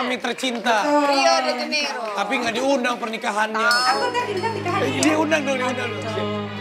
suami tercinta. Rio de Janeiro. Tapi nggak diundang pernikahannya. Aku kan diundang nikahannya. Diundang dong, diundang dong.